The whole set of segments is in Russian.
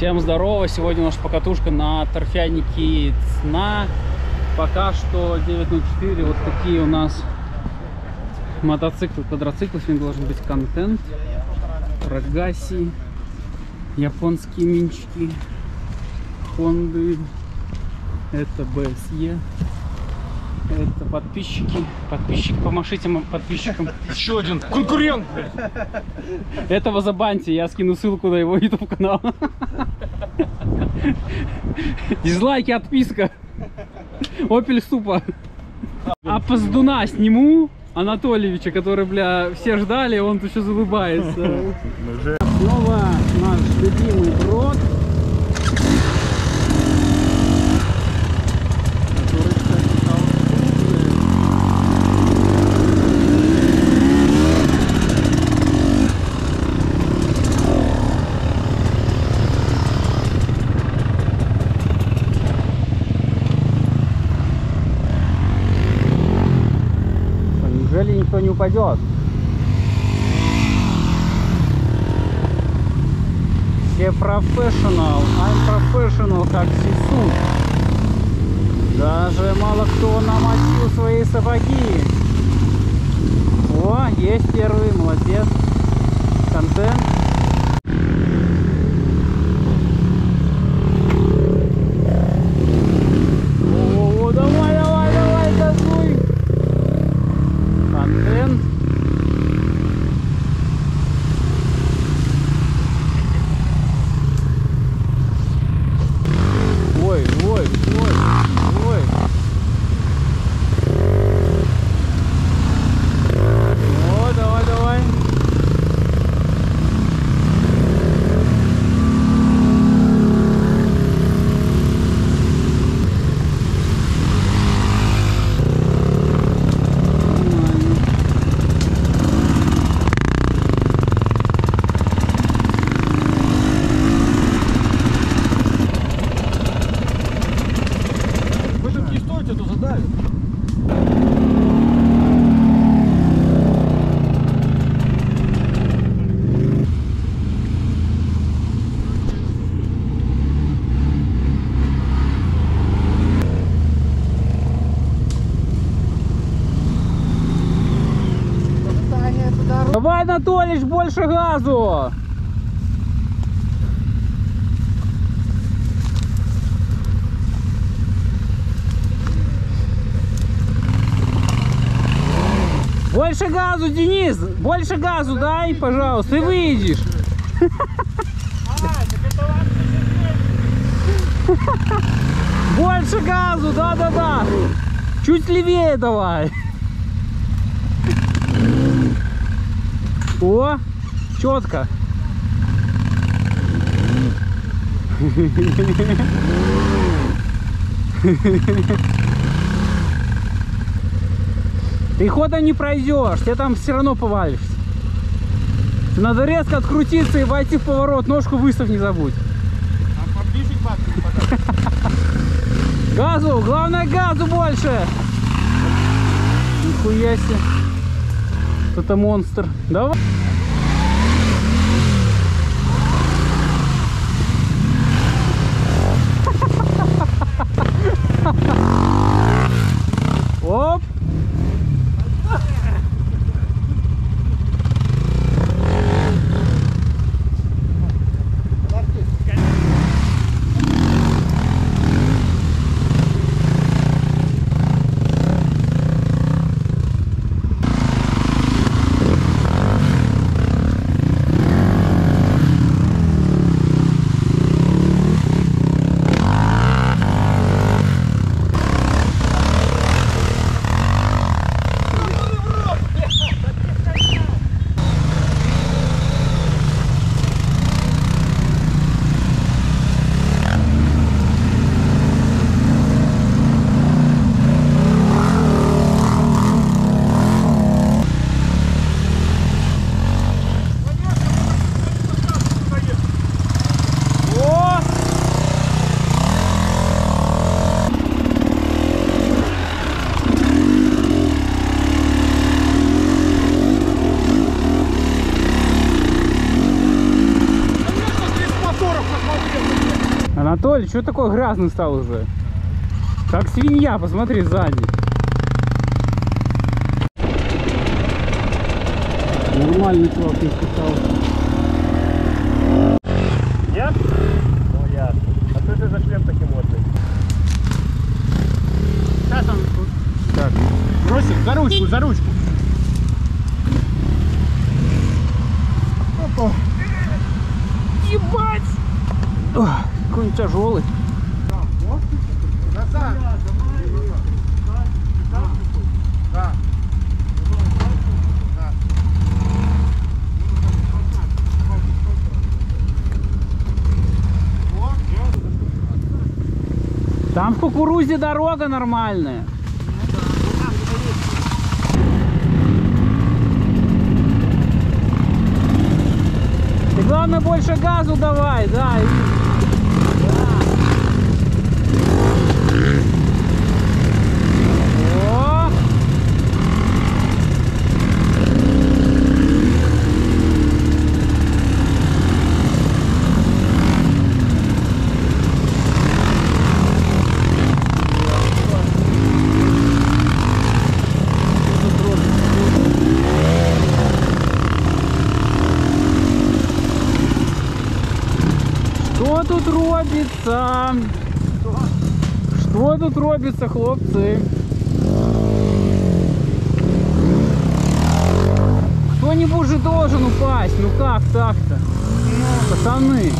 Всем здорово! Сегодня наша покатушка на торфянике Цна. Пока что 904. Вот такие у нас мотоциклы, квадроциклы. Сегодня должен быть контент. Прогаси, японские минчики, хонды. Это БСЕ. Это подписчики. Подписчик, помашите подписчикам. Еще один конкурент. Этого забаньте, я скину ссылку на его YouTube канал. Дизлайки, отписка. Опель супа. А поздуна сниму Анатольевича, который, бля, все ждали, он тут еще улыбается. Снова наш любимый брод. Никто не упадет. Все профессионал, I'm professional, как сису. Даже мало кто намочил свои сапоги. О, есть первый, молодец. Контент. О, давай, давай, давай, газуй. Контент. Ой, ой, ой, ой. О, давай, давай. Давай, Анатолич, больше газу! Больше газу, Денис! Больше газу дай, пожалуйста, и выйдешь! Больше газу, да-да-да! Чуть левее давай! О, четко. Ты хода не пройдешь, ты там все равно повалишься. Надо резко открутиться и войти в поворот, ножку выставь не забудь. Газу, главное газу больше. Нихуя себе. Это монстр. Давай. Оп. Анатолий, что такой грязный стал уже? Как свинья, посмотри сзади. Нормальный чувак не вписался. Я? Ну я. А что это за шлем таким модный? Сейчас он тут. Так. Бросик, за ручку, за ручку. Опа. Ебать! Ох, какой он тяжелый. Назад! Да. Там в кукурузе дорога нормальная. Ты главное больше газу давай, да. Что тут робится, хлопцы? Кто-нибудь же должен упасть. Ну как так-то? Пацаны.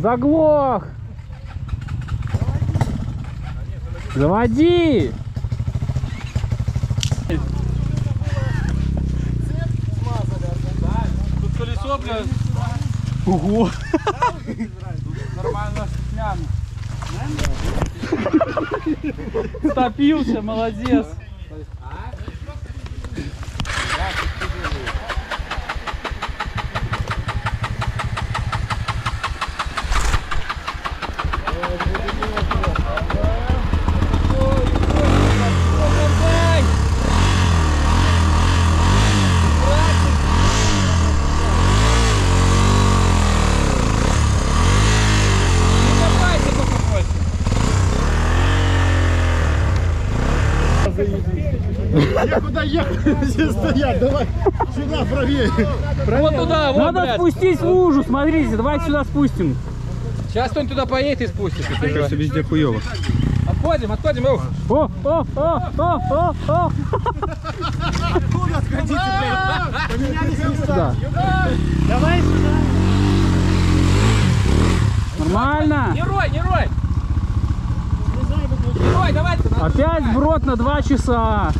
Заглох! Заводи! Тут колесо, блядь. Ого! Нормально стеклянно. Стопился, молодец. Я куда ехать? Все стоят, давай сюда правее. Вот туда, вот, надо, блядь, спустись в лужу, смотрите, давайте сюда спустим. Сейчас кто-нибудь туда поедет и спустится. Кажется, везде хуёво. Отходим, отходим. О! Откуда отходите, блядь? Поменялись места. Давай сюда. Нормально. Герой. Опять вброд на 2 часа.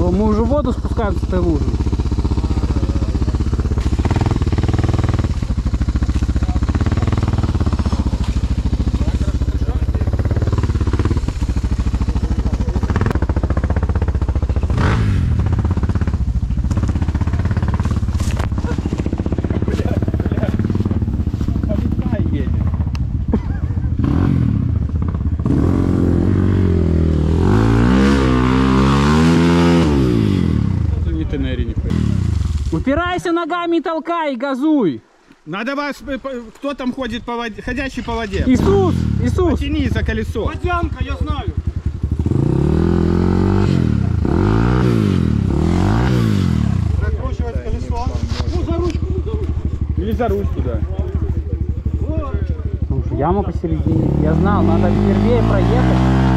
Мы уже в воду спускаемся с той лужи. Упирайся ногами и толкай, газуй. Надо вас, кто там ходит по воде, ходящий по воде? Иисус. Потяни за колесо. Водянка, я знаю. Прокручивать колесо. Ну, за ручку, Или за ручку, да. Слушай, яма посередине. Я знал, надо впервые проехать.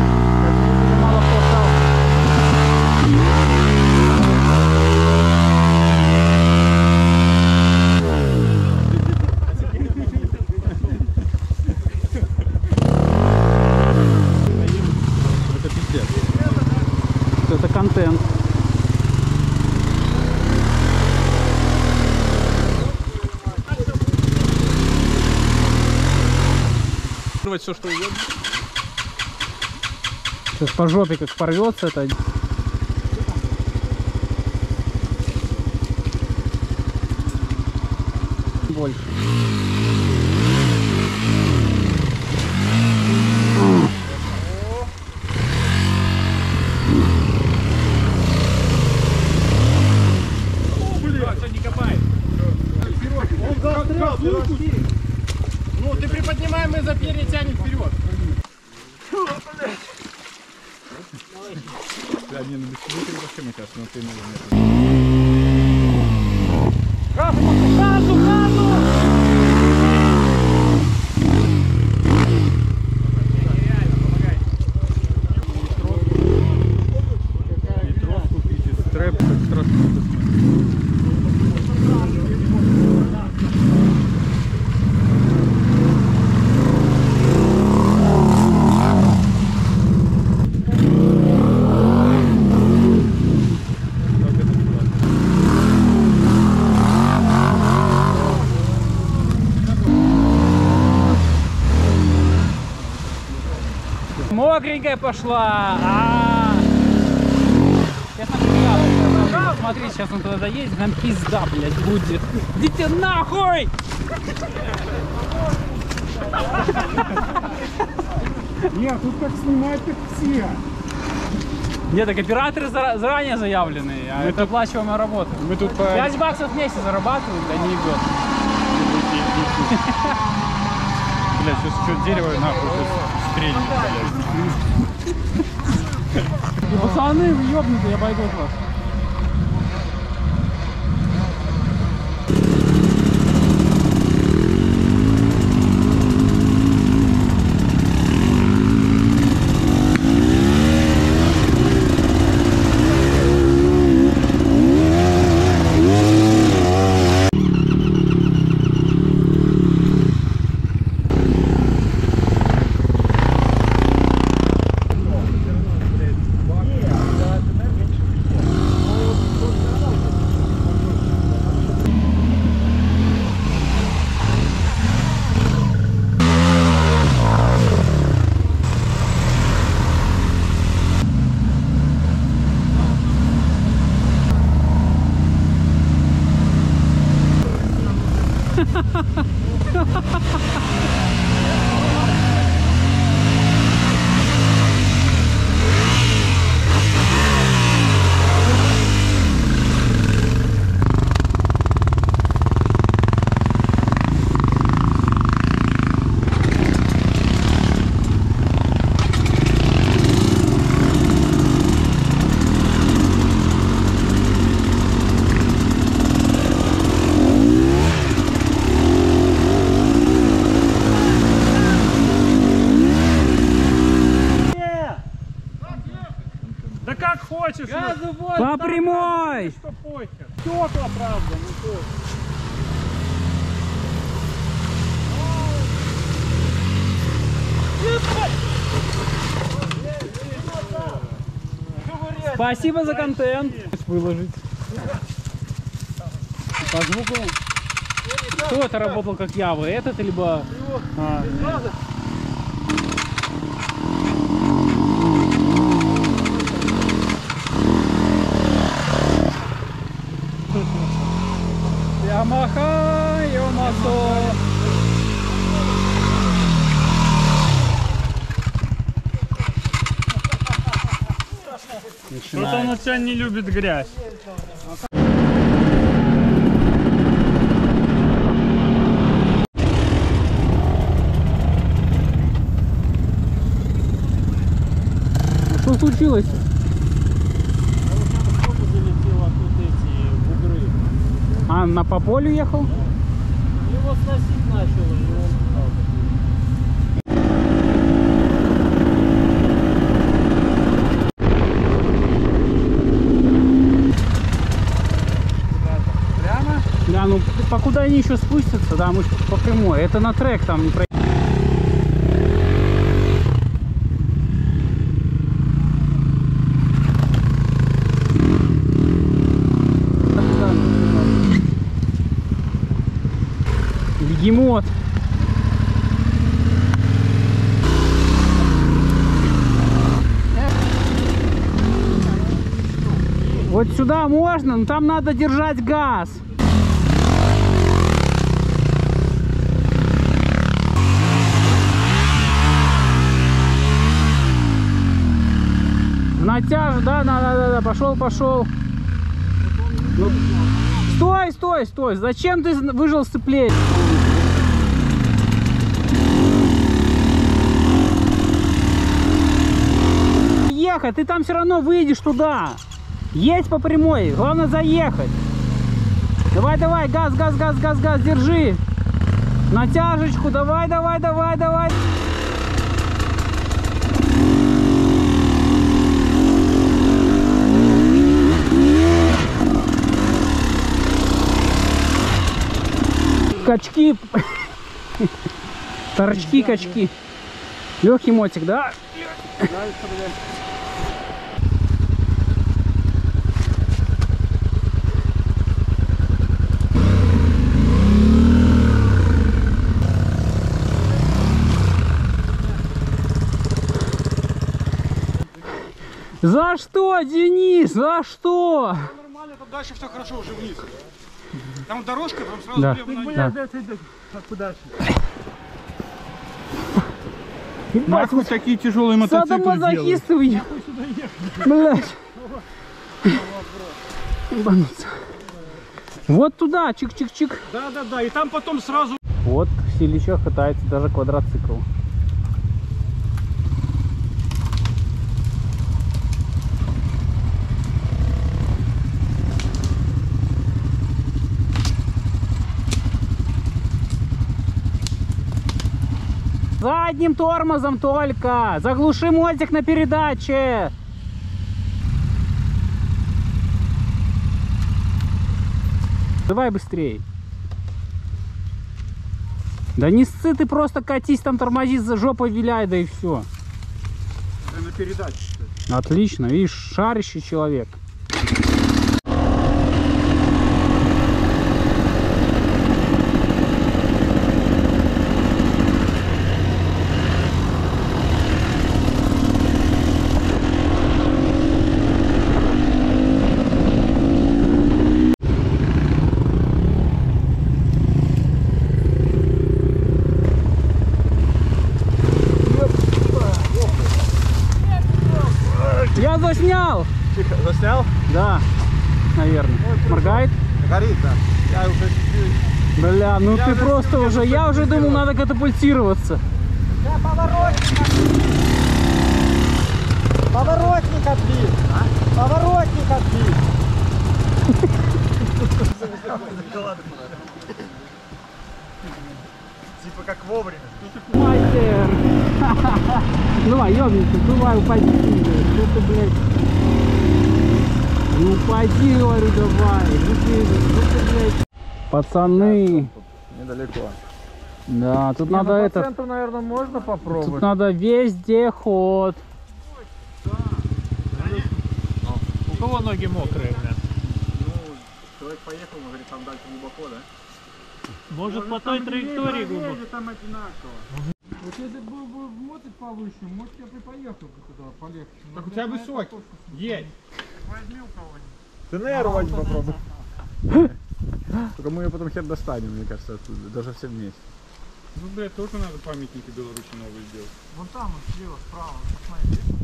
вырвать все, что угодно. Сейчас по жопе как порвется это. Больше. Ну, ты приподнимаем и за перья тянем вперед. Да, не, ну без тебя вообще, мне кажется, но ты не умеешь. Газу, газу! И троску, и стрэп, как страшно. Мокренькая пошла. Сейчас нам пизда. Смотри, сейчас он туда доедет, нам пизда, блядь, будет. Идите нахуй! Нет, тут как снимают, так все. Нет, так операторы заранее заявлены, а это оплачиваемая работа. Мы тут по... 5 баксов в месяц зарабатывают, а не в год. Блядь, сейчас что-то дерево нахуй стрельнет, блядь. Пацаны, вы ёбнутые, я пойду от вас. Хочешь, газу вот, по прямой! Что похер. Стекла, правда, ну то. Спасибо за контент. Выложить. По звуку. Кто-то работал как я, вы этот, либо... Махаю мотор. Что-то он у тебя не любит грязь. Что случилось? А, на по полю ехал? Да. Его сносить начал, и он стал. Прямо? Да, ну по куда они еще спустятся, да, мы же по прямой. Это на трек там не проехали. Бегемот. Вот сюда можно, но там надо держать газ. Натяж, да, да, пошел. Стой, зачем ты выжал сцепление? Ехать, ты там все равно выйдешь туда. Есть по прямой, главное заехать. Давай, газ, держи. Натяжечку, давай. Качки, торчки, качки. Легкий мотик, да? Нравится, За что, Денис? За что? Все нормально, там дальше все хорошо, уже вниз. Там дорожка, там сразу влево. Нахуй такие тяжелые мотоциклы делают. Садомазохисты вы. Блядь. Ебануться. Вот туда, чик-чик-чик. Да, и там потом сразу. Вот в селище катается даже квадроцикл. Задним тормозом только! Заглуши мотик на передаче! Давай быстрее! Да не ссы, ты просто катись там, тормози, за жопой виляй, да и все. Это на передаче, кстати. Отлично, видишь, шарящий человек. Заснял! Тихо, заснял? Да, наверное. Ой, моргает? Горит, да. Я уже... Бля, ну я ты уже просто уже... Я уже думал, надо катапультироваться. Я поворотник отбил. А? Поворотник отбил. Типа как вовремя. Мастер! Давай, ёбненький, давай, упади. Что ты, блядь? Ну упади, говорю, давай. Ну ты, блядь. Пацаны. Недалеко. Да, тут надо это... По центру, наверное, можно попробовать. Тут надо везде ход. У кого ноги мокрые, блядь? Ну, человек поехал, но, говорит, там дальше глубоко, да? Может, по той траектории глубоко. Там одинаково. Вот если бы был мотик повыше, может, я бы поехал туда полегче. Так у тебя высокий. Есть. Возьми у кого-нибудь. Ты наверное возьми попробуй. Только мы ее потом хер достанем, мне кажется, оттуда. Даже все вместе. Ну, блядь, тоже надо памятники Беларуси новые сделать. Вон там, слева,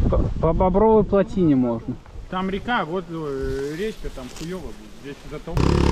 справа. По бобровой плотине можно. Там река, вот речка, там хуёво будет. Здесь затолкнуть.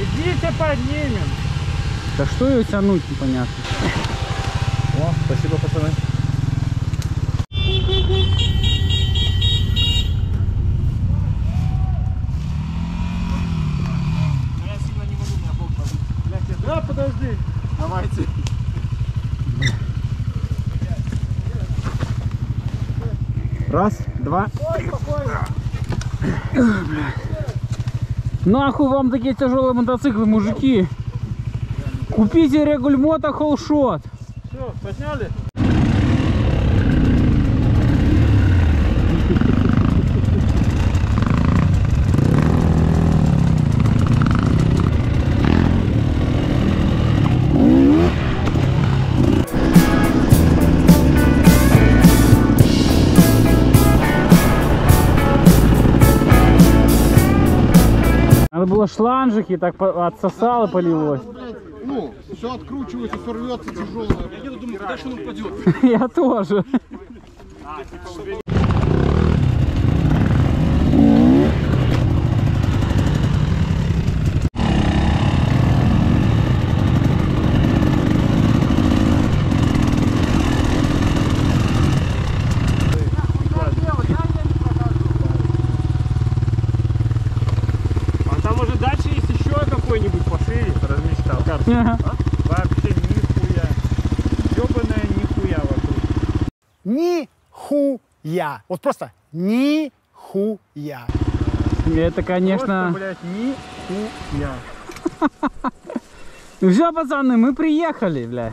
Идите, поднимем. Да что ее тянуть, непонятно. О, спасибо, пацаны. Да, подожди. Давайте. Раз, два. Нахуй вам такие тяжелые мотоциклы, мужики. Купите регульмото холшот. Все, подняли. Надо было шланжики, так отсосало, полилось. Ну, все откручивается, все рвется тяжелое. Я еду, думаю, когда что он упадет. Я тоже. Ага. Вообще нихуя. Ёбаная нихуя вокруг. Нихуя. Вот просто нихуя. Это, конечно... Просто, блядь, нихуя. Все, пацаны, мы приехали, бля.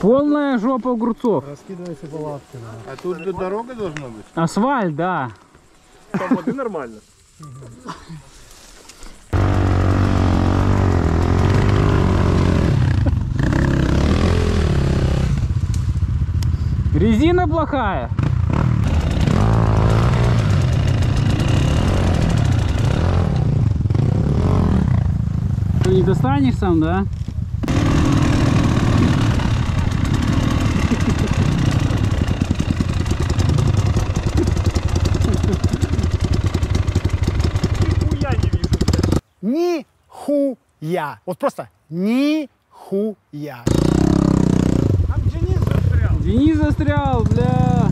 Полная жопа огурцов. Раскидывайся палатками. А тут же дорога должна быть? Асфальт, да. Там воды нормально. Резина плохая. Ты не достанешь сам, да? Нихуя не вижу. Нихуя. Вот просто нихуя. Денис застрял, бля.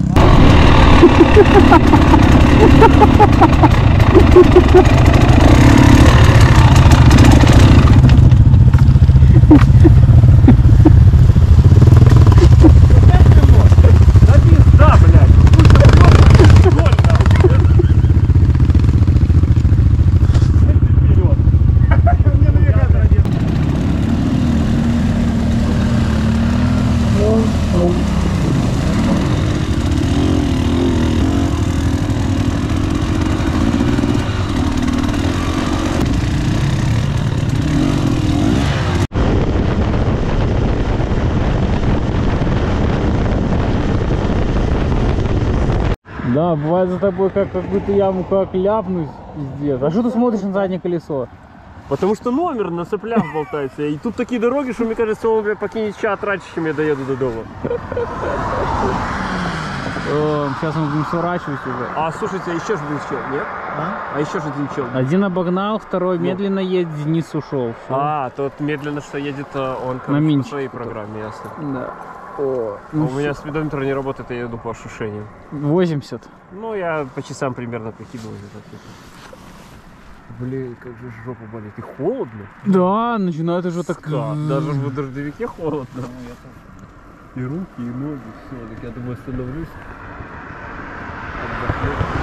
Да, бывает за тобой как какую-то яму, как ляпнусь, пиздец. А что ты смотришь на заднее колесо? Потому что номер на цеплях болтается. И тут такие дороги, что, мне кажется, он, бля, покинет чат раньше, чем я доеду до дома. Сейчас он будем сворачивать уже. А, слушайте, а еще же был чел, нет? А еще же один чел. Один обогнал, второй медленно едет, Денис ушел. А, тот медленно что едет, он на своей программе, ясно. Да. О, ну у меня спидометр не работает, я еду по ощущениям. 80. Ну, я по часам примерно прикидываю. Блин, как же жопа болит. И холодно. Да, начинает уже так... Даже в дождевике холодно. И руки, и ноги, все. Так я думаю, остановлюсь. Отдохну.